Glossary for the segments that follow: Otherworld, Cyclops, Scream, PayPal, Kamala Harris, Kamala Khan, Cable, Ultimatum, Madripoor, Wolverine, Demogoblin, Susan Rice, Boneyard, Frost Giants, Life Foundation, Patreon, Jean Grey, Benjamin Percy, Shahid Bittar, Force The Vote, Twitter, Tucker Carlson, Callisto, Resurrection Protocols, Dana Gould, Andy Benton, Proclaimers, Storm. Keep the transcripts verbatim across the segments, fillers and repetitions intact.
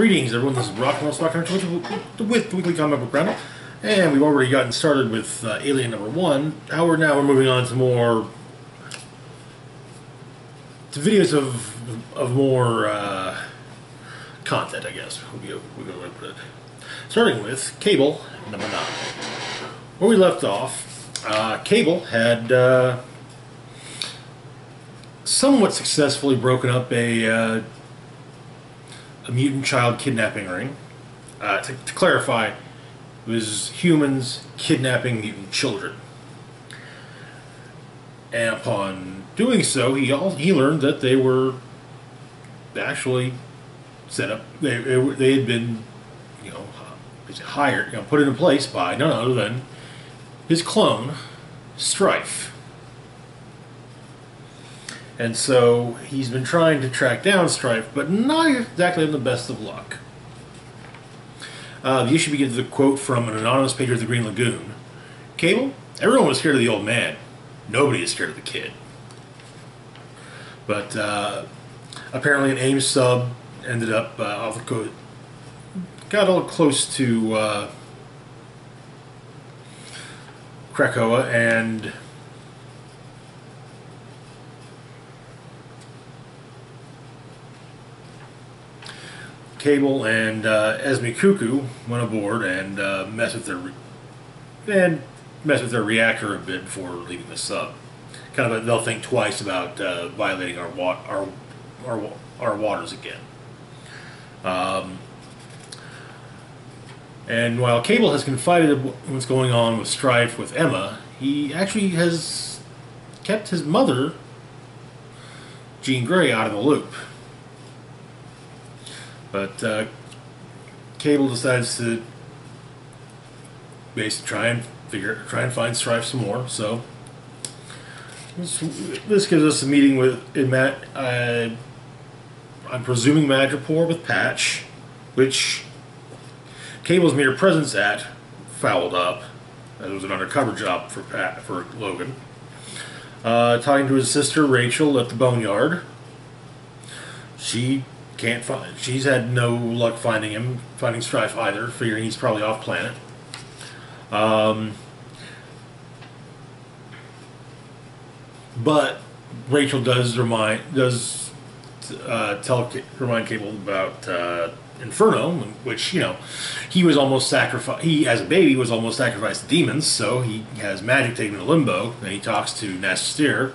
Greetings everyone, this is Rock and Roll Spock with the Weekly Comic Book Roundup, and we've already gotten started with uh, Alien number one. However, now we're moving on to more to videos of of more uh, content, I guess. We'll be, we'll be going to put it. Starting with Cable number nine, where we left off. Uh, Cable had uh, somewhat successfully broken up a. Uh, A mutant child kidnapping ring. Uh, to, to clarify, it was humans kidnapping mutant children. And upon doing so, he all, he learned that they were actually set up. They they had been, you know, hired, you know, put into place by none other than his clone, Strife. And so he's been trying to track down Strife, but not exactly in the best of luck. Uh, the issue begins with a quote from an anonymous pager of the Green Lagoon. Cable, everyone was scared of the old man. Nobody is scared of the kid. But uh, apparently an AIM sub ended up uh, off the coast, got a little close to uh, Krakoa, and Cable and uh, Esme Cuckoo went aboard and uh, messed with their re and messed with their reactor a bit before leaving the sub. Kind of a, they'll think twice about uh, violating our wa our our our waters again. Um, and while Cable has confided what's going on with Strife with Emma, he actually has kept his mother, Jean Grey, out of the loop. But uh, Cable decides to basically try and figure, try and find Strife some more. So this, this gives us a meeting with in Matt. Uh, I'm presuming Madripoor with Patch, which Cable's mere presence at fouled up. It was an undercover job for Pat, for Logan. Uh, talking to his sister Rachel at the Boneyard. She. Can't find. She's had no luck finding him, finding Strife either. Figuring he's probably off planet. Um, but Rachel does remind does uh, tell remind Cable about uh, Inferno, which you know he was almost sacrificed. He as a baby was almost sacrificed to demons, so he has magic taken to Limbo, and he talks to Nastirh,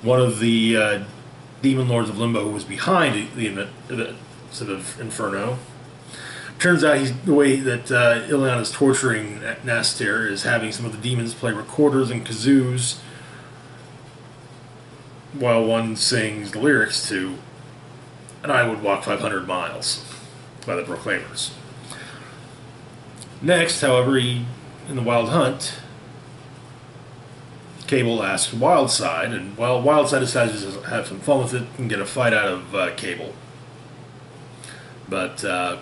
one of the. Uh, Demon Lords of Limbo, who was behind the, the, the sort of Inferno. Turns out he's, the way that uh, Ileana is torturing Nastirh is having some of the demons play recorders and kazoos while one sings the lyrics to And I Would Walk five hundred miles by the Proclaimers. Next, however, he, in the Wild Hunt, Cable asks Wildside, and well, Wildside decides to have some fun with it and get a fight out of uh, Cable. But uh,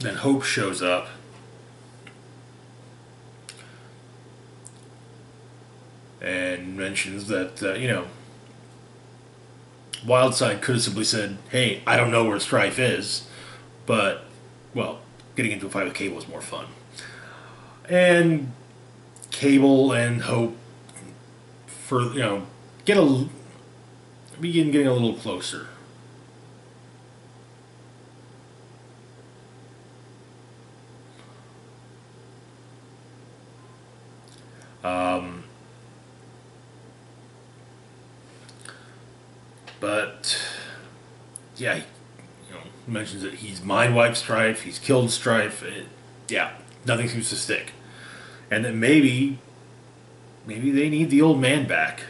then Hope shows up, and mentions that uh, you know Wildside could have simply said, "Hey, I don't know where Strife is," but well. Getting into a fight with Cable was more fun. And Cable and Hope for you know get a begin getting a little closer. Um but yeah, mentions that he's mind-wiped Strife, he's killed Strife, it, yeah, nothing seems to stick. And that maybe, maybe they need the old man back.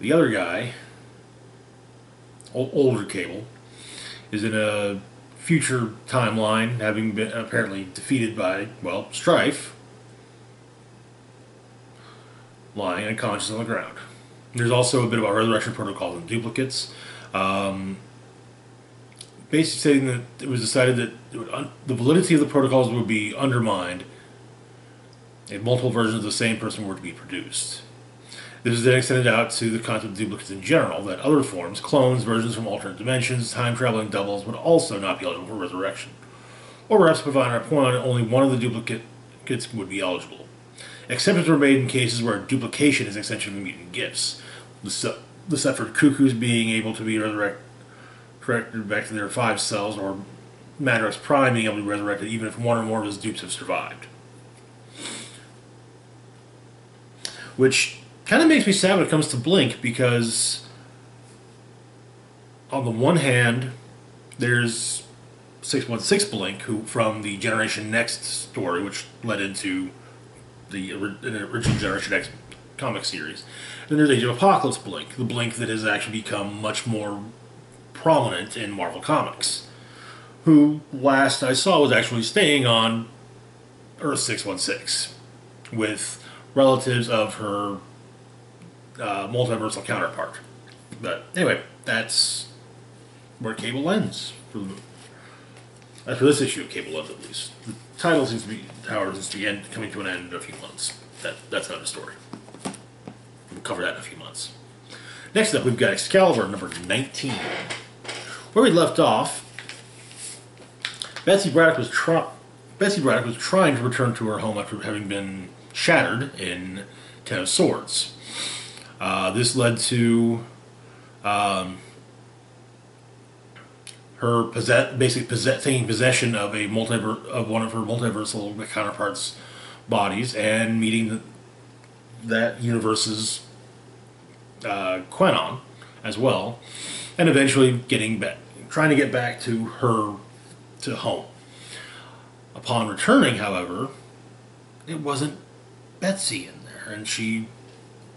The other guy, older Cable, is in a future timeline, having been apparently defeated by, well, Strife, lying unconscious on the ground. There's also a bit about resurrection protocols and duplicates. Um, basically stating that it was decided that it would un the validity of the protocols would be undermined if multiple versions of the same person were to be produced. This is then extended out to the concept of duplicates in general, that other forms, clones, versions from alternate dimensions, time-traveling doubles would also not be eligible for resurrection. Or perhaps, providing our point, only one of the duplicates would be eligible. Exceptions were made in cases where duplication is an extension of the mutant gifts, the, the separate cuckoos being able to be resurrected back to their five cells, or Madrox Prime being able to be resurrected even if one or more of his dupes have survived. Which kind of makes me sad when it comes to Blink, because on the one hand, there's six one six Blink, who from the Generation Next story, which led into the original Generation X comic series. Then there's Age of Apocalypse Blink, the Blink that has actually become much more prominent in Marvel Comics, who last I saw was actually staying on Earth six one six with relatives of her uh, multiversal counterpart. But anyway, that's where Cable ends for the movie. As for this issue of Cable ends, at least. The title seems to be, however, seems to be end, coming to an end in a few months. That, that's another story. We'll cover that in a few months. Next up, we've got Excalibur, number nineteen. Where we left off, Betsy Braddock was, try Betsy Braddock was trying to return to her home after having been shattered in Ten of Swords. Uh, this led to um, her possess basically possess taking possession of a multiver of one of her multiversal counterparts' bodies and meeting the, that universe's uh, Kwannon as well, and eventually getting back, trying to get back to her to home. Upon returning, however, it wasn't Betsy in there, and she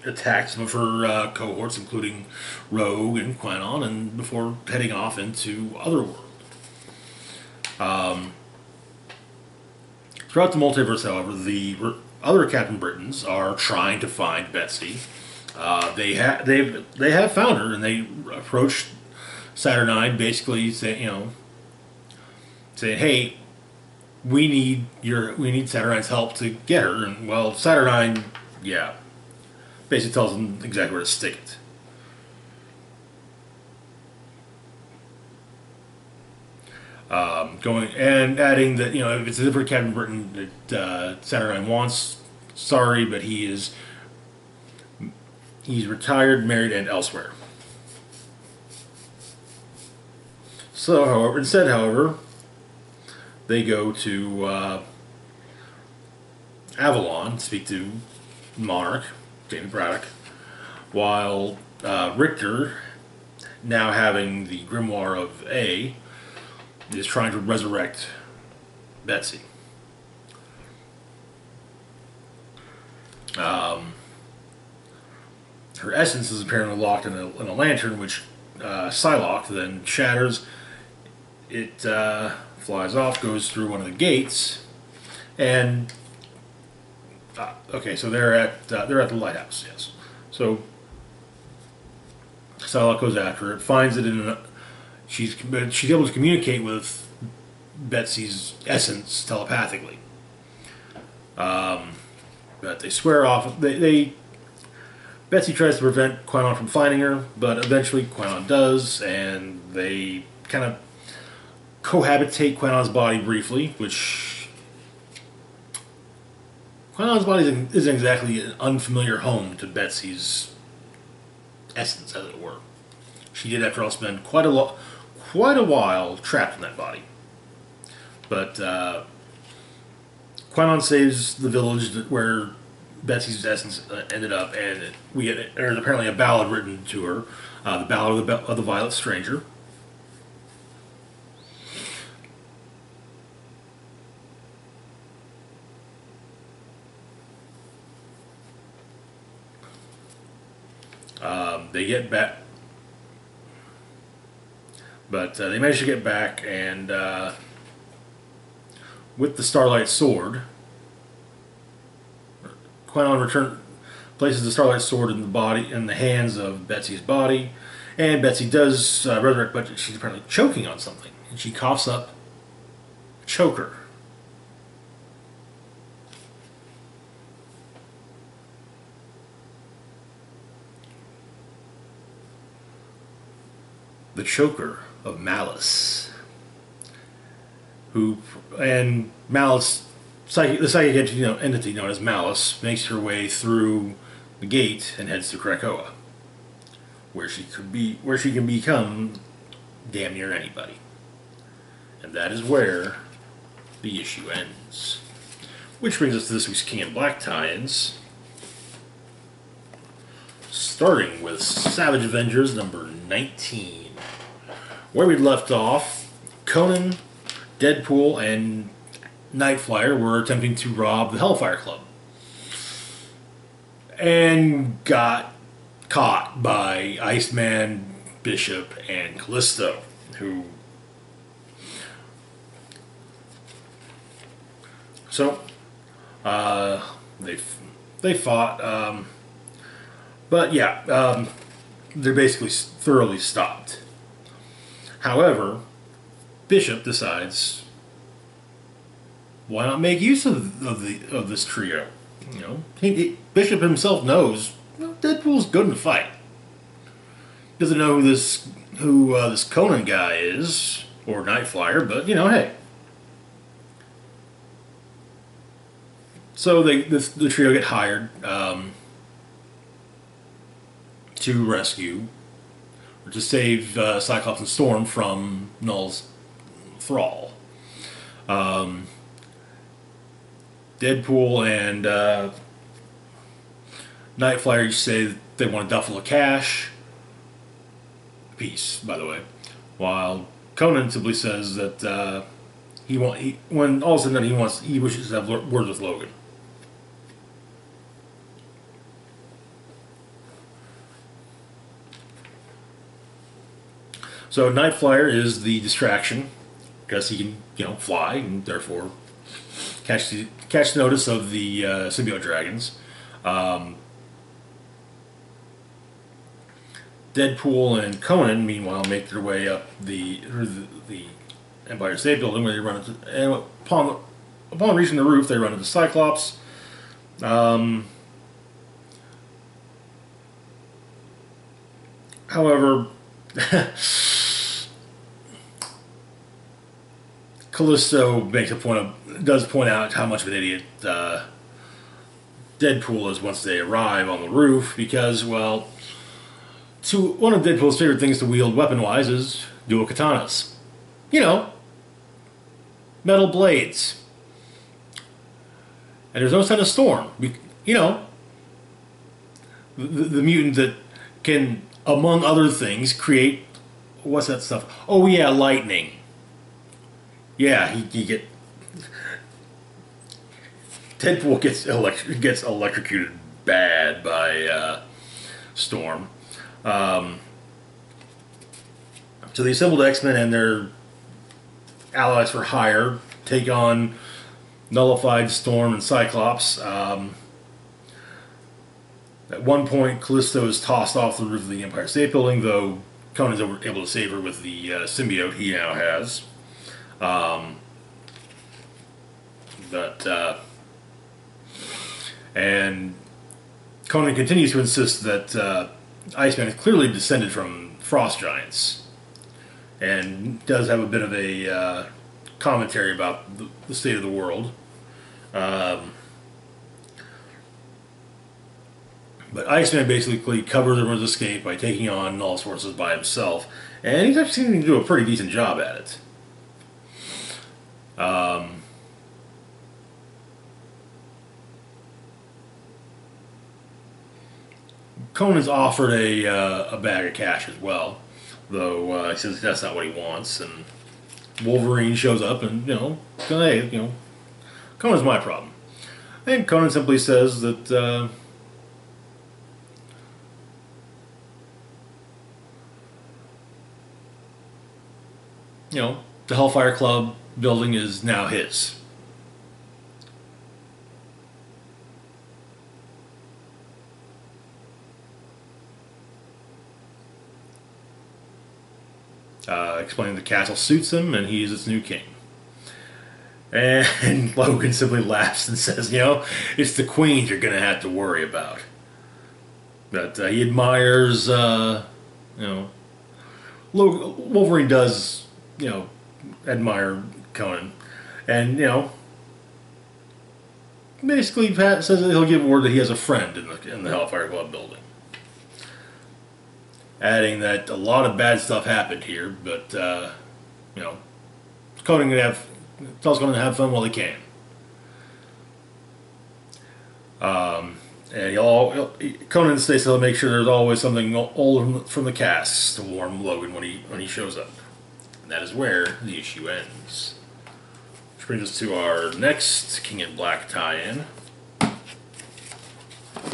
attacked some of her uh, cohorts, including Rogue and Kwannon, and before heading off into Otherworld. Um, throughout the multiverse, however, the other Captain Britons are trying to find Betsy. Uh, they have they've they have found her, and they approached Saturnine, basically saying, you know, saying, "Hey, we need your we need Saturnine's help to get her." And well, Saturnine, yeah. basically tells them exactly where to stick it. Um, going and adding that, you know, if it's a different Captain Britain that uh, Saturnine wants, sorry, but he is he's retired, married, and elsewhere. So, however, instead, however, they go to uh, Avalon to speak to Monarch. Jamie Braddock, while uh, Richter, now having the Grimoire of A, is trying to resurrect Betsy. Um, her essence is apparently locked in a, in a lantern, which uh, Psylocke then shatters. It uh, flies off, goes through one of the gates, and Uh, okay, so they're at uh, they're at the lighthouse, yes. So Psylocke goes after it, finds it in. A, she's she's able to communicate with Betsy's essence telepathically. Um, but they swear off. They, they Betsy tries to prevent Kwannon from finding her, but eventually Kwannon does, and they kind of cohabitate Quannon's body briefly, which. Quannon's body isn't exactly an unfamiliar home to Betsy's essence, as it were. She did, after all, spend quite a lo quite a while trapped in that body. But uh, Kwannon saves the village where Betsy's essence ended up, and it, we get there's apparently a ballad written to her, uh, the Ballad of the, of the Violet Stranger. Um, they get back, but uh, they manage to get back, and uh, with the Starlight Sword, Kwannon return places the Starlight Sword in the body in the hands of Betsy's body, and Betsy does uh, resurrect, but she's apparently choking on something, and she coughs up a choker. the choker of Malice, who and Malice, psychic, the psychic entity, you know, entity known as Malice, makes her way through the gate and heads to Krakoa, where she could be, where she can become damn near anybody, and that is where the issue ends. Which brings us to this week's King in Black tie-ins, starting with Savage Avengers number nineteen. Where we left off, Conan, Deadpool, and Nightflyer were attempting to rob the Hellfire Club and got caught by Iceman, Bishop, and Callisto, who... So, uh, they, they fought, um, but yeah, um, they're basically thoroughly stopped. However, Bishop decides, why not make use of, of the of this trio? You know, he, he, Bishop himself knows Deadpool's good in a fight. Doesn't know who this who uh, this Conan guy is or Nightflyer, but you know, hey. So they this, the trio get hired um, to rescue. to save uh, Cyclops and Storm from Null's thrall. Um, Deadpool and uh, Nightflyer each say they want a duffel of cash. Peace, by the way. While Conan simply says that uh, he want he, when all of a sudden he wants he wishes to have words with Logan. So Nightflyer is the distraction because he can, you know, fly and therefore catch the catch the notice of the uh, symbiote dragons. Um, Deadpool and Conan, meanwhile, make their way up the the, the Empire State Building, where they run into and upon upon reaching the roof, they run into Cyclops. Um, however. Callisto makes a point of, does point out how much of an idiot uh, Deadpool is once they arrive on the roof, because, well, to, one of Deadpool's favorite things to wield weapon-wise is dual katanas. You know, metal blades. And there's no sign of Storm. You know, the, the mutant that can... among other things, create... What's that stuff? Oh, yeah, lightning. Yeah, he, he get... Deadpool gets, electro gets electrocuted bad by uh, Storm. Um, so the assembled X-Men and their allies for hire take on Nullified, Storm, and Cyclops. Um... At one point, Callisto is tossed off the roof of the Empire State Building, though Conan's able to save her with the uh, symbiote he now has. Um, but, uh, and Conan continues to insist that uh, Iceman is clearly descended from frost giants, and does have a bit of a uh, commentary about the, the state of the world. Um... But Iceman basically covers everyone's escape by taking on Null's forces by himself, and he's actually seeming to do a pretty decent job at it. Um, Conan's offered a, uh, a bag of cash as well, though uh, he says that's not what he wants, and Wolverine shows up and, you know, hey, you know, Conan's my problem. And Conan simply says that... Uh, you know, the Hellfire Club building is now his. Uh, explaining the castle suits him and he is its new king. And Logan simply laughs and says, you know, it's the queens you're going to have to worry about. But uh, he admires, uh, you know, Logan, Wolverine does, you know, admire Conan. And, you know, basically Pat says that he'll give word that he has a friend in the, in the Hellfire Club building. Adding that a lot of bad stuff happened here, but, uh, you know, Conan can have, tells Conan to have fun while he can. Um, and he'll, he'll, Conan states he'll make sure there's always something old from the cast to warm Logan when he, when he shows up. And that is where the issue ends. Which brings us to our next King in Black tie-in.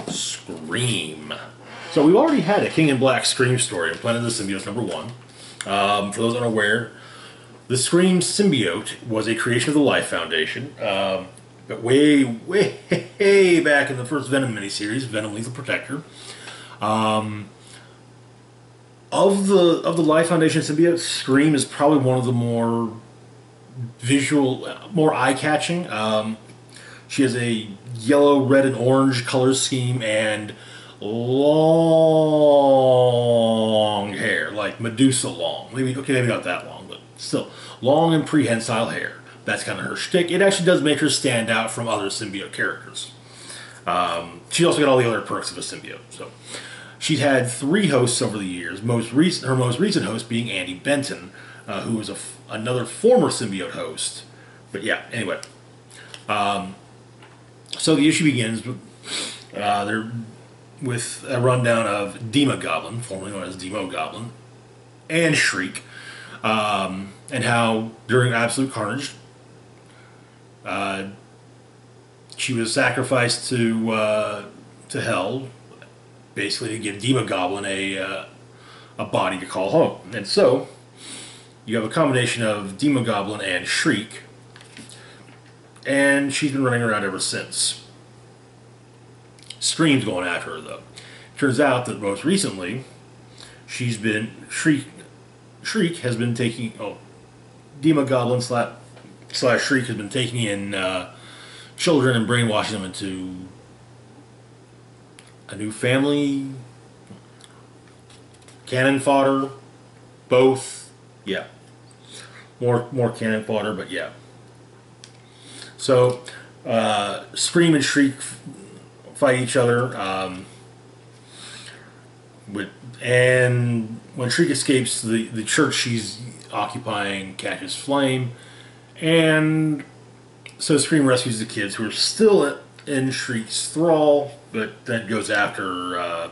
Scream. So we've already had a King in Black Scream story in Planet of the Symbiotes number one. Um, for those unaware, the Scream symbiote was a creation of the Life Foundation. Um... But way, way, way back in the first Venom miniseries, Venom Lethal Protector. Um, of the of the Life Foundation symbiote, Scream is probably one of the more visual, more eye-catching. Um, she has a yellow, red, and orange color scheme and long hair, like Medusa long. Maybe okay, maybe not that long, but still long and prehensile hair. That's kind of her shtick. It actually does make her stand out from other symbiote characters. Um, she also got all the other perks of a symbiote. So, she's had three hosts over the years. Most recent, her most recent host being Andy Benton, uh, who was a f another former symbiote host. But yeah, anyway. Um, so the issue begins with, uh, they're with a rundown of Demogoblin, formerly known as Demogoblin, and Shriek, um, and how during Absolute Carnage. Uh, she was sacrificed to uh, to hell, basically to give Demogoblin a uh, a body to call home. And so, you have a combination of Demogoblin and Shriek, and she's been running around ever since. Scream's going after her though. Turns out that most recently, she's been Shriek. Shriek has been taking oh, Demogoblin slap. Slash Shriek has been taking in uh, children and brainwashing them into a new family, cannon fodder, both, yeah, more more cannon fodder, but yeah. So uh, Scream and Shriek fight each other, um, with and when Shriek escapes, the the church she's occupying catches flame. And so Scream rescues the kids who are still in Shriek's thrall, but then goes after uh,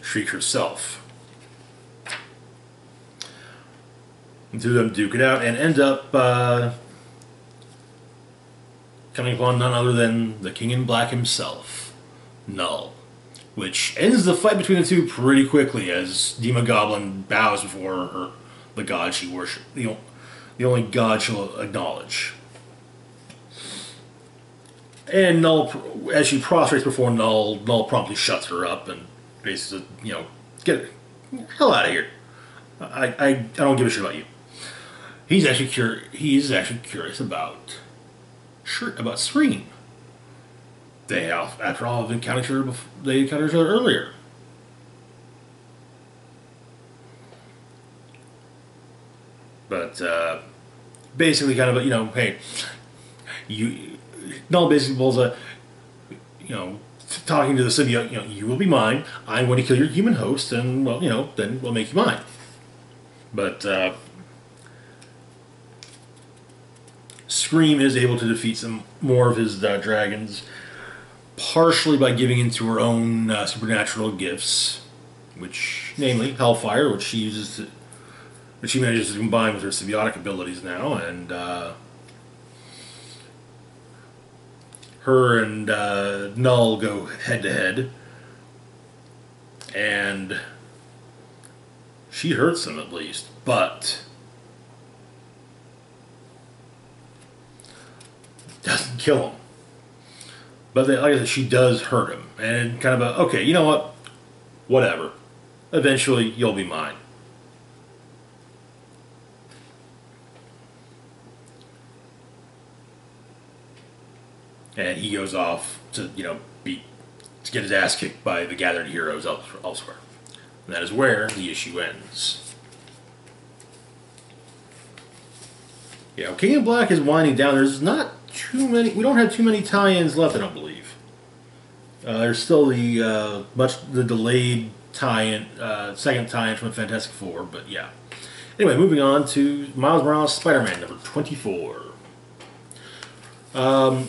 Shriek herself. The two of them duke it out and end up uh, coming upon none other than the King in Black himself, Null, which ends the fight between the two pretty quickly as Demogoblin bows before her, the god she worshipped. You know, the only god she'll acknowledge. And Null, as she prostrates before Null, Null promptly shuts her up and basically says, you know, get the hell out of here. I, I, I don't give a shit about you. He's actually cur he's actually curious about about Scream. They, after all, have encountered each other before, they encountered each other earlier. But uh, basically, kind of, you know, hey, you, Null basically pulls a, you know, talking to the symbiote, you know, you will be mine. I'm going to kill your human host, and well, you know, then we'll make you mine. But uh, Scream is able to defeat some more of his uh, dragons, partially by giving into her own uh, supernatural gifts, which, namely, Hellfire, which she uses to. But she manages to combine with her symbiotic abilities now, and uh, her and uh, Null go head to head, and she hurts him at least. But doesn't kill him. But they, like I said, she does hurt him, and kind of a okay, you know what, whatever. Eventually, you'll be mine. And he goes off to, you know, be, to get his ass kicked by the gathered heroes elsewhere. And that is where the issue ends. Yeah, King in Black is winding down. There's not too many. We don't have too many tie-ins left, I don't believe. Uh, there's still the uh, much the delayed tie-in, uh, second tie-in from the Fantastic Four, but yeah. Anyway, moving on to Miles Morales Spider-Man number twenty-four. Um,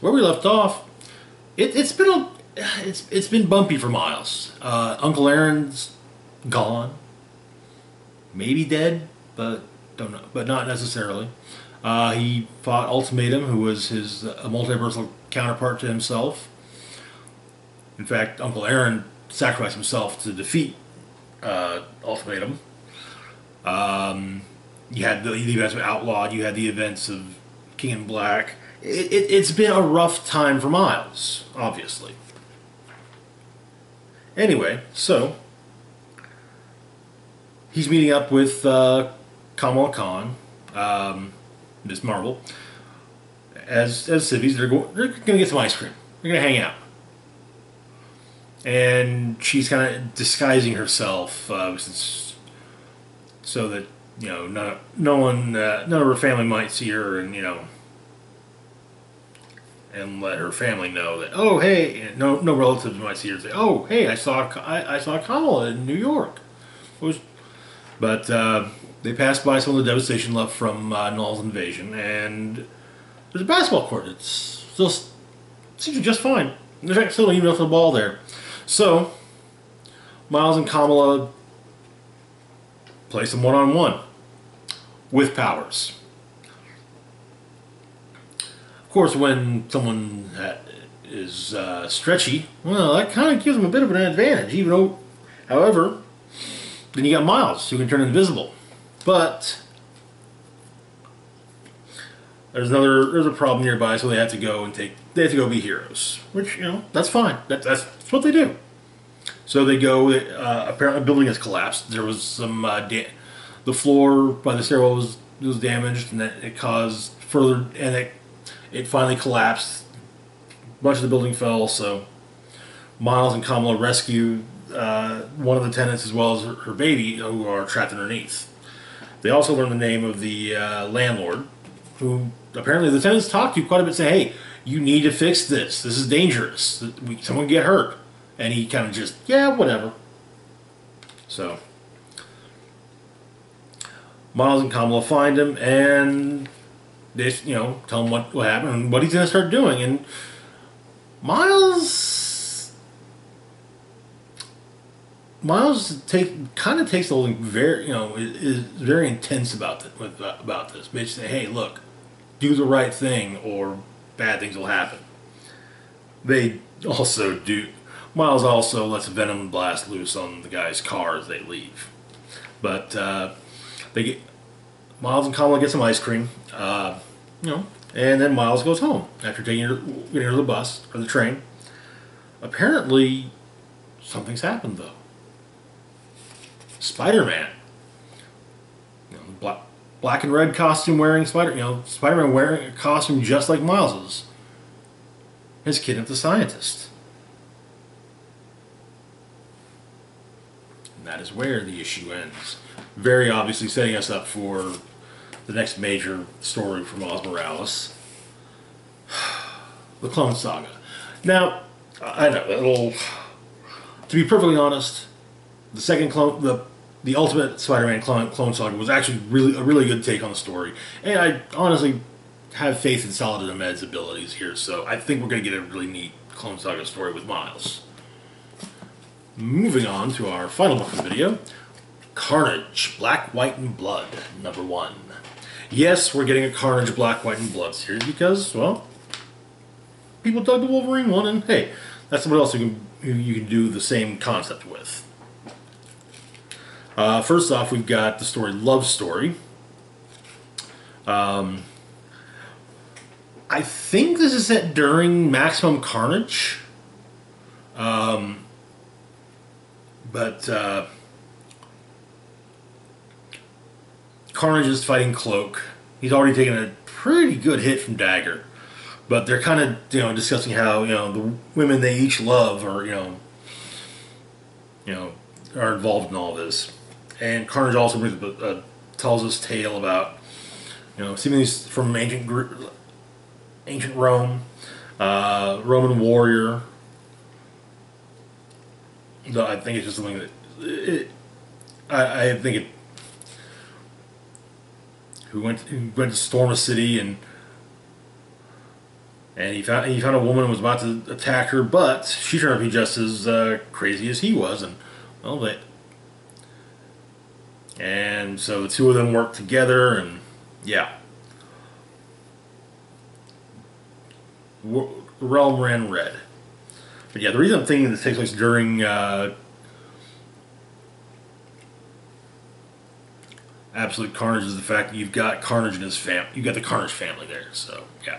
where we left off, it, it's been a, it's it's been bumpy for Miles. Uh, Uncle Aaron's gone, maybe dead, but don't know, but not necessarily. Uh, he fought Ultimatum, who was his uh, multiversal counterpart to himself. In fact, Uncle Aaron sacrificed himself to defeat uh, Ultimatum. Um, you had the, the events of Outlawed, you had the events of King in Black. It, it, it's been a rough time for Miles, obviously. Anyway, so he's meeting up with uh, Kamala Khan, um, Miz Marvel, as as civvies. They're going, they're going to get some ice cream. They're going to hang out. And she's kind of disguising herself uh, since, so that, you know, no, no one, uh, none of her family might see her, and, you know, and let her family know that, oh, hey, and no, no relatives might see her and say, oh, hey, I saw, I, I saw Kamala in New York. It was, but uh, they passed by some of the devastation left from uh, Null's invasion, and there's a basketball court. It's still seems just fine. In fact, still don't even have the ball there. So, Miles and Kamala play some one-on-one with powers. Of course, when someone is uh, stretchy, well, that kind of gives them a bit of an advantage. Even though, however, then you got Miles, who can turn invisible. But there's another there's a problem nearby, so they have to go and take they have to go be heroes, which, you know, that's fine. That, that's, that's what they do. So they go. Uh, apparently, a building has collapsed. There was some uh, da the floor by the stairwell was was damaged, and that it caused further and it it finally collapsed. Much of the building fell. So Miles and Kamala rescue uh, one of the tenants as well as her, her baby, who are trapped underneath. They also learn the name of the uh, landlord, who apparently the tenants talk to quite a bit, say, hey, you need to fix this. This is dangerous. We, someone get hurt. And he kind of just, yeah, whatever. So Miles and Kamala find him, and they, you know, tell him what, what happened and what he's going to start doing. And Miles... Miles take, kind of takes the whole thing very, you know, is, is very intense about, the, with, uh, about this. Basically, hey, look, do the right thing or bad things will happen. They also do... Miles also lets Venom blast loose on the guy's car as they leave. But uh, they get, Miles and Kamala get some ice cream, uh, you know, and then Miles goes home after taking her, getting her to the bus or the train. Apparently, something's happened though. Spider-Man, you know, black, black and red costume wearing Spider, you know, Spider-Man wearing a costume just like Miles's, has kidnapped the scientist. And that is where the issue ends. Very obviously setting us up for the next major story from Miles Morales. The Clone Saga. Now, I know, it'll... To be perfectly honest, the second clone... The, the Ultimate Spider-Man clone, clone Saga was actually really a really good take on the story. And I honestly have faith in Solid and Ahmed's abilities here, so I think we're going to get a really neat Clone Saga story with Miles. Moving on to our final book of the video, Carnage, Black, White, and Blood, number one. Yes, we're getting a Carnage, Black, White, and Blood series because, well, people dug the Wolverine one, and hey, that's somebody else who can, who you can do the same concept with. Uh, first off, we've got the story Love Story. Um, I think this is set during Maximum Carnage. Um... But uh, Carnage is fighting Cloak. He's already taken a pretty good hit from Dagger, but they're kind of, you know, discussing how, you know, the women they each love are, you know, you know, are involved in all this. And Carnage also brings up a, a tells this tale about, you know, seemingly from ancient ancient Rome, uh, Roman warrior. No, I think it's just something that it, I, I think it. Who went who went to storm a city and and he found he found a woman who was about to attack her, but she turned out to be just as uh, crazy as he was, and well, they and so the two of them worked together, and yeah, the realm ran red. But yeah, the reason I'm thinking this takes place during uh, Absolute Carnage is the fact that you've got Carnage and his fam, you've got the Carnage family there. So yeah.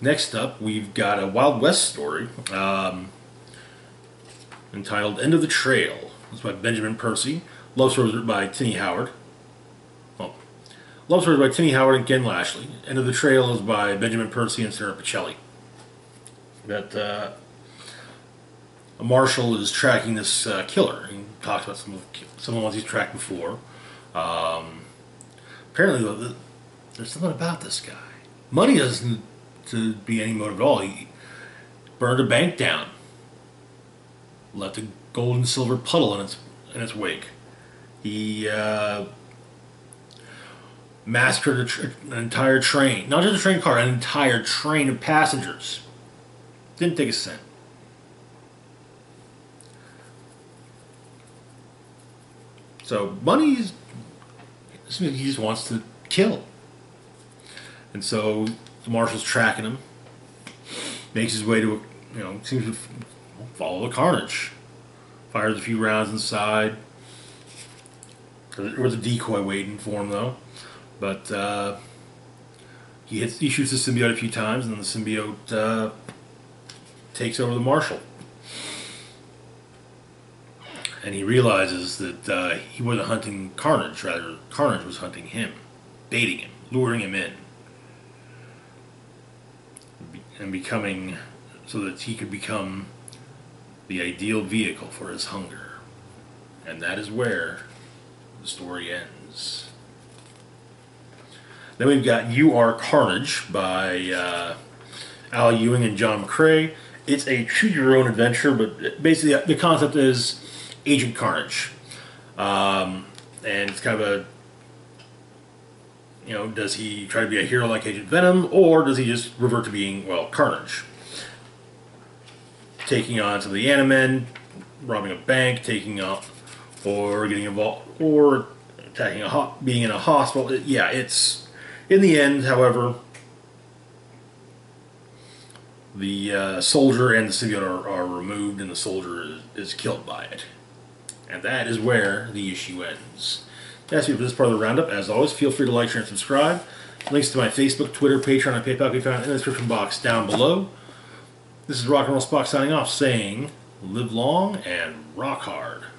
Next up, we've got a Wild West story um, entitled "End of the Trail." It's by Benjamin Percy. Love stories by Tinney Howard. Oh, love stories by Tinney Howard and Ken Lashley. "End of the Trail" is by Benjamin Percy and Sarah Pacelli. That uh, a marshal is tracking this uh, killer. He talks about some of some of the ones he's tracked before. Um, apparently, though, there's something about this guy. Money doesn't to be any motive at all. He burned a bank down, left a gold and silver puddle in its in its wake. He uh, massacred a tr an entire train, not just a train car, an entire train of passengers. Didn't take a cent. So Bunny's, he just wants to kill, and so the marshal's tracking him. Makes his way to, you know, seems to follow the Carnage. Fires a few rounds inside. There was a decoy waiting for him, though. But uh, he hits, he shoots the symbiote a few times, and the symbiote uh, takes over the marshal. And he realizes that uh, he wasn't hunting Carnage, rather Carnage was hunting him, baiting him, luring him in. And becoming, so that he could become the ideal vehicle for his hunger. And that is where the story ends. Then we've got You Are Carnage by uh, Al Ewing and John McCrae. It's a choose-your-own adventure, but basically the concept is Agent Carnage. Um, and it's kind of a, you know, does he try to be a hero like Agent Venom, or does he just revert to being, well, Carnage? Taking on some of the Animen, robbing a bank, taking up, or getting involved, or attacking a ho being in a hospital. It, yeah, it's in the end, however, the uh, soldier and the symbiote are, are removed, and the soldier is, is killed by it. And that is where the issue ends. That's it for this part of the roundup. As always, feel free to like, share, and subscribe. Links to my Facebook, Twitter, Patreon, and PayPal can be found in the description box down below. This is Rock and Roll Spock signing off, saying, live long and rock hard.